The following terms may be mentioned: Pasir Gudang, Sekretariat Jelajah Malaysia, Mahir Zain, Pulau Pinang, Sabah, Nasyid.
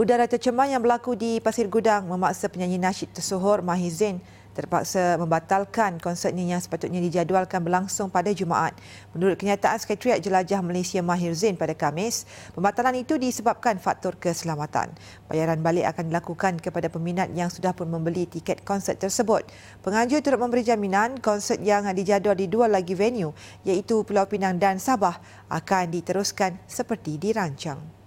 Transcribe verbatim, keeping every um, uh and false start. Udara tercemar yang berlaku di Pasir Gudang memaksa penyanyi nasyid tersohor Mahir Zain terpaksa membatalkan konsertnya yang sepatutnya dijadualkan berlangsung pada Jumaat. Menurut kenyataan Sekretariat Jelajah Malaysia Mahir Zain pada Khamis, pembatalan itu disebabkan faktor keselamatan. Bayaran balik akan dilakukan kepada peminat yang sudah pun membeli tiket konsert tersebut. Penganjur turut memberi jaminan konsert yang dijadual di dua lagi venue iaitu Pulau Pinang dan Sabah akan diteruskan seperti dirancang.